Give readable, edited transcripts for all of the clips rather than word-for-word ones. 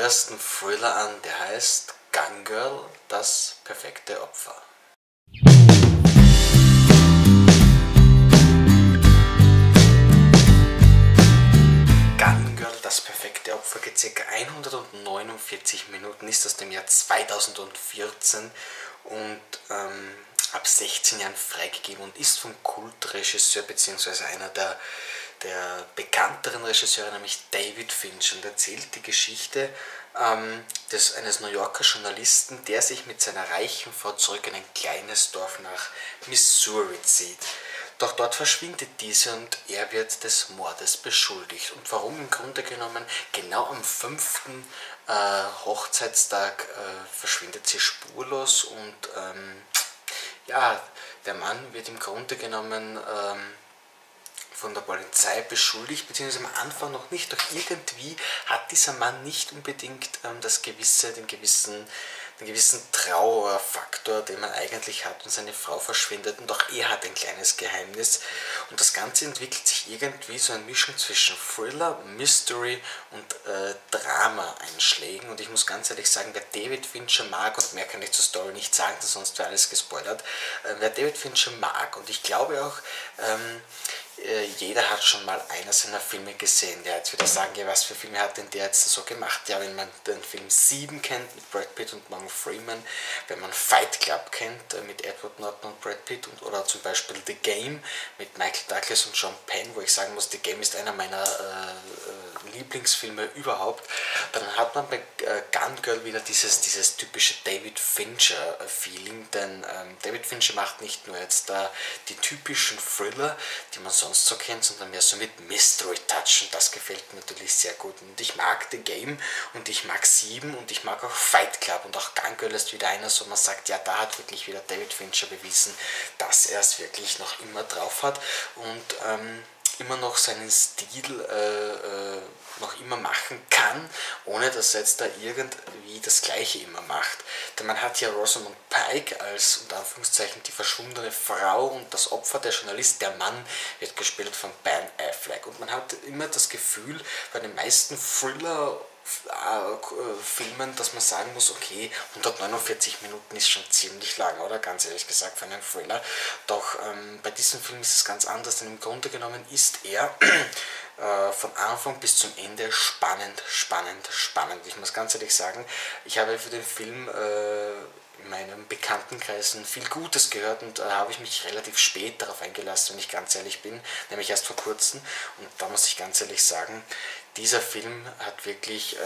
neuesten Thriller an, der heißt Gone Girl, das perfekte Opfer. Gone Girl, das perfekte Opfer geht ca. 149 Minuten, ist aus dem Jahr 2014 und ab 16 Jahren freigegeben und ist vom Kultregisseur bzw. einer der bekannteren Regisseure, nämlich David Fincher, und erzählt die Geschichte eines New Yorker Journalisten, der sich mit seiner reichen Frau zurück in ein kleines Dorf nach Missouri zieht. Doch dort verschwindet diese und er wird des Mordes beschuldigt. Und warum im Grunde genommen? Genau am 5. Hochzeitstag verschwindet sie spurlos und ja, der Mann wird im Grunde genommen von der Polizei beschuldigt, beziehungsweise am Anfang noch nicht, doch irgendwie hat dieser Mann nicht unbedingt den gewissen Trauerfaktor, den man eigentlich hat, und seine Frau verschwindet, und doch er hat ein kleines Geheimnis, und das Ganze entwickelt sich irgendwie so eine Mischung zwischen Thriller, Mystery und Drama-Einschlägen, und ich muss ganz ehrlich sagen, wer David Fincher mag, und mehr kann ich zur Story nicht sagen, sonst wäre alles gespoilert, wer David Fincher mag, und ich glaube auch, jeder hat schon mal einer seiner Filme gesehen, der jetzt wieder sagen, ja, was für Filme hat denn der jetzt so gemacht? Ja, wenn man den Film 7 kennt mit Brad Pitt und Morgan Freeman, wenn man Fight Club kennt mit Edward Norton und Brad Pitt oder zum Beispiel The Game mit Michael Douglas und Sean Penn, wo ich sagen muss, The Game ist einer meiner Lieblingsfilme überhaupt, dann hat man bei Gone Girl wieder dieses typische David Fincher Feeling, denn David Fincher macht nicht nur jetzt da die typischen Thriller, die man sonst so kennt, sondern mehr so mit Mystery Touch, und das gefällt mir natürlich sehr gut, und ich mag The Game und ich mag 7 und ich mag auch Fight Club, und auch Gone Girl ist wieder einer, so man sagt, ja, da hat wirklich wieder David Fincher bewiesen, dass er es wirklich noch immer drauf hat und immer noch seinen Stil noch immer machen kann, ohne dass er jetzt da irgendwie das Gleiche immer macht. Denn man hat hier Rosamund Pike als, unter Anführungszeichen, die verschwundene Frau und das Opfer, der Journalist, der Mann, wird gespielt von Ben Affleck. Und man hat immer das Gefühl, bei den meisten Thriller Filmen, dass man sagen muss, okay, 149 Minuten ist schon ziemlich lang, oder? Ganz ehrlich gesagt, für einen Thriller. Doch bei diesem Film ist es ganz anders, denn im Grunde genommen ist er von Anfang bis zum Ende spannend, spannend, spannend. Ich muss ganz ehrlich sagen, ich habe für den Film in meinem Bekanntenkreisen viel Gutes gehört, und da habe ich mich relativ spät darauf eingelassen, wenn ich ganz ehrlich bin, nämlich erst vor kurzem, und da muss ich ganz ehrlich sagen, dieser Film hat wirklich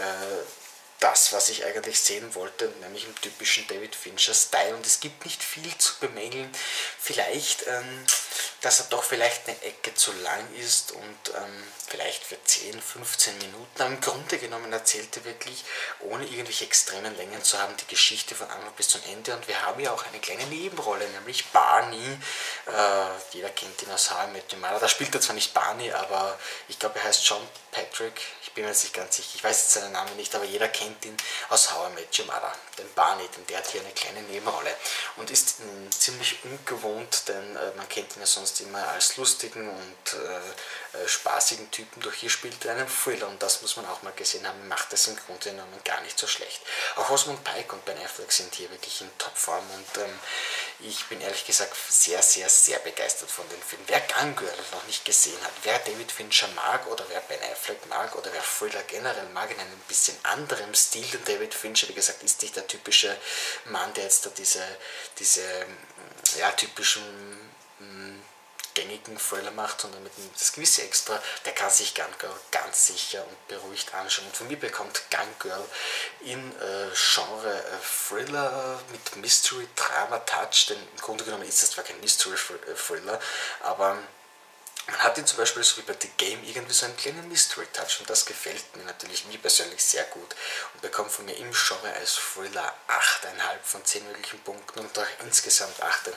das, was ich eigentlich sehen wollte, nämlich im typischen David Fincher-Style, und es gibt nicht viel zu bemängeln, vielleicht, dass er doch vielleicht eine Ecke zu lang ist und vielleicht für 10, 15 Minuten, aber im Grunde genommen erzählt er wirklich, ohne irgendwelche extremen Längen zu haben, die Geschichte von Anfang bis zum Ende, und wir haben ja auch eine kleine Nebenrolle, nämlich Barney, jeder kennt ihn aus H&M, da spielt er zwar nicht Barney, aber ich glaube, er heißt John Patrick, ich bin mir jetzt nicht ganz sicher, ich weiß jetzt seinen Namen nicht, aber jeder kennt ihn aus How I Met Your Mother, den Barney, denn der hat hier eine kleine Nebenrolle und ist ziemlich ungewohnt, denn man kennt ihn ja sonst immer als lustigen und spaßigen Typen, doch hier spielt er einen Thriller, und das muss man auch mal gesehen haben, macht das im Grunde genommen gar nicht so schlecht. Auch Rosamund Pike und Ben Affleck sind hier wirklich in Topform, und ich bin ehrlich gesagt sehr, sehr, sehr begeistert von dem Film. Wer Gone Girl noch nicht gesehen hat, wer David Fincher mag oder wer Ben Affleck mag oder wer Thriller generell mag, in einem bisschen anderem Stil, denn David Fincher, wie gesagt, ist nicht der typische Mann, der jetzt da diese ja, typischen gängigen Thriller macht, sondern mit das gewisse Extra, der kann sich Gone Girl ganz sicher und beruhigt anschauen. Und von mir bekommt Gone Girl in Genre Thriller mit Mystery Drama Touch, denn im Grunde genommen ist das zwar kein Mystery Thriller, aber man hat ihn zum Beispiel so wie bei The Game irgendwie so einen kleinen Mystery-Touch, und das gefällt mir natürlich, mir persönlich sehr gut, und bekommt von mir im Genre als Thriller 8,5 von 10 möglichen Punkten und auch insgesamt 8,5.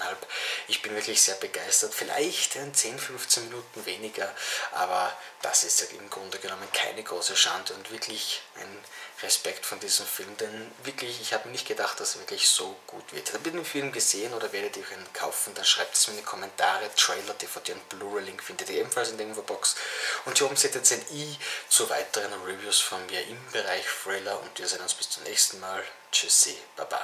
Ich bin wirklich sehr begeistert, vielleicht 10-15 Minuten weniger, aber das ist im Grunde genommen keine große Schande und wirklich ein Respekt von diesem Film, denn wirklich, ich habe nicht gedacht, dass er wirklich so gut wird. Habt ihr den Film gesehen oder werdet ihr ihn kaufen, dann schreibt es mir in die Kommentare, Trailer, DVD und Blu-ray Link findet findet ihr ebenfalls in der Infobox. Und hier oben seht ihr jetzt ein i zu weiteren Reviews von mir im Bereich Thriller und wir sehen uns bis zum nächsten Mal. Tschüssi, Baba.